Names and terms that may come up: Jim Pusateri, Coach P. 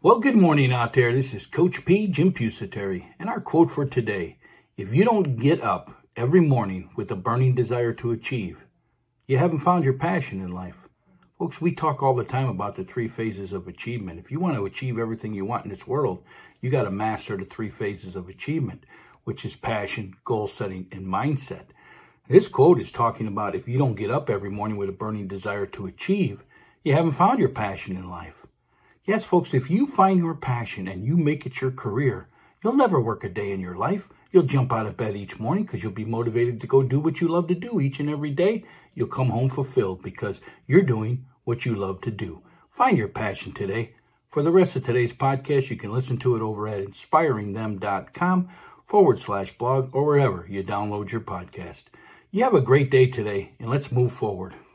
Well, good morning out there. This is Coach P, Jim Pusateri, and our quote for today. If you don't get up every morning with a burning desire to achieve, you haven't found your passion in life. Folks, we talk all the time about the three phases of achievement. If you want to achieve everything you want in this world, you got to master the three phases of achievement, which is passion, goal setting, and mindset. This quote is talking about if you don't get up every morning with a burning desire to achieve, you haven't found your passion in life. Yes, folks, if you find your passion and you make it your career, you'll never work a day in your life. You'll jump out of bed each morning because you'll be motivated to go do what you love to do each and every day. You'll come home fulfilled because you're doing what you love to do. Find your passion today. For the rest of today's podcast, you can listen to it over at inspiringthem.com/blog or wherever you download your podcast. You have a great day today, and let's move forward.